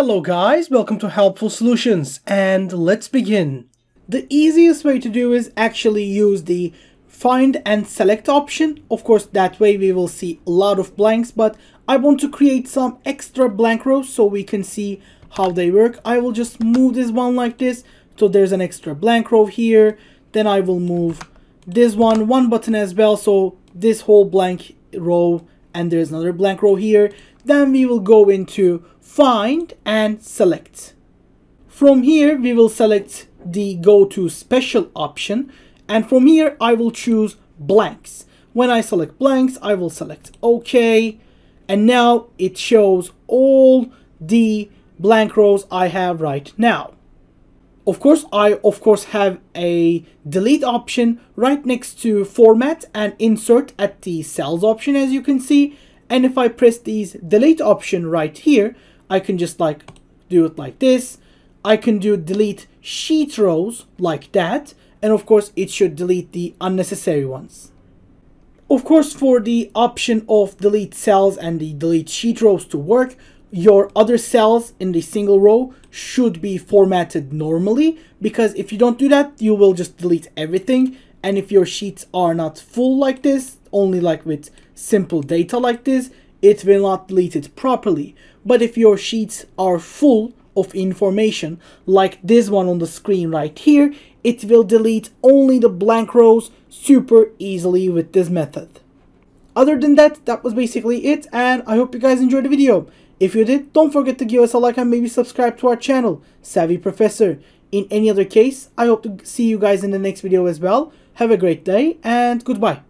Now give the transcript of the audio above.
Hello guys, welcome to Helpful Solutions, and let's begin. The easiest way to do is actually use the find and select option. Of course, that way we will see a lot of blanks, but I want to create some extra blank rows so we can see how they work. I will just move this one like this, so there's an extra blank row here. Then I will move this one button as well, so this whole blank row, and there's another blank row here. Then we will go into find and select. From here we will select the go to special option, and from here I will choose blanks. When I select blanks, I will select OK, and now it shows all the blank rows I have right now. I of course have a delete option right next to format and insert at the cells option, as you can see. And if I press these delete option right here, I can just like do it like this. I can do delete sheet rows like that. And of course it should delete the unnecessary ones. Of course, for the option of delete cells and the delete sheet rows to work, your other cells in the single row should be formatted normally, because if you don't do that, you will just delete everything. And if your sheets are not full like this, only like with simple data like this, it will not delete it properly. But if your sheets are full of information, like this one on the screen right here, it will delete only the blank rows super easily with this method. Other than that, that was basically it, and I hope you guys enjoyed the video. If you did, don't forget to give us a like and maybe subscribe to our channel, Savvy Professor. In any other case, I hope to see you guys in the next video as well. Have a great day and goodbye.